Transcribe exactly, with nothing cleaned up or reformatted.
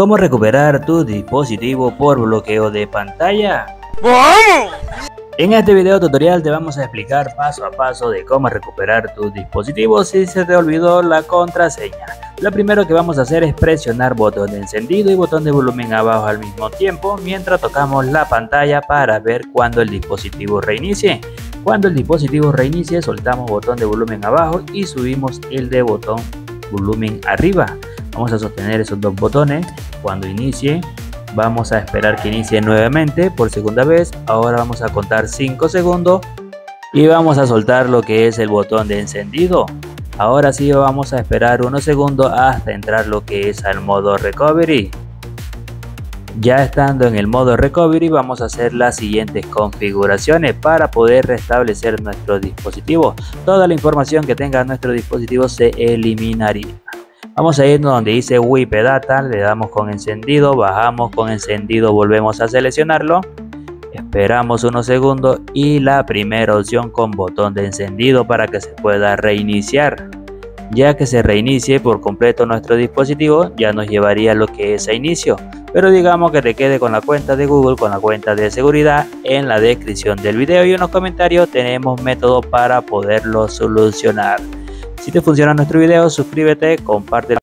¿Cómo recuperar tu dispositivo por bloqueo de pantalla? ¡Vamos! En este video tutorial te vamos a explicar paso a paso de cómo recuperar tu dispositivo si se te olvidó la contraseña. Lo primero que vamos a hacer es presionar botón de encendido y botón de volumen abajo al mismo tiempo mientras tocamos la pantalla para ver cuando el dispositivo reinicie. Cuando el dispositivo reinicie, soltamos botón de volumen abajo y subimos el de botón volumen arriba. Vamos a sostener esos dos botones. Cuando inicie, vamos a esperar que inicie nuevamente por segunda vez. Ahora vamos a contar cinco segundos y vamos a soltar lo que es el botón de encendido. Ahora sí vamos a esperar unos segundos hasta entrar lo que es al modo recovery. Ya estando en el modo recovery, vamos a hacer las siguientes configuraciones para poder restablecer nuestro dispositivo. Toda la información que tenga nuestro dispositivo se eliminaría. Vamos a irnos donde dice Wipe Data, le damos con encendido, bajamos con encendido, volvemos a seleccionarlo, esperamos unos segundos y la primera opción con botón de encendido para que se pueda reiniciar. Ya que se reinicie por completo nuestro dispositivo, ya nos llevaría lo que es a inicio, pero digamos que te quede con la cuenta de Google, con la cuenta de seguridad. En la descripción del video y en los comentarios tenemos método para poderlo solucionar. Si te funciona nuestro video, suscríbete, compártelo.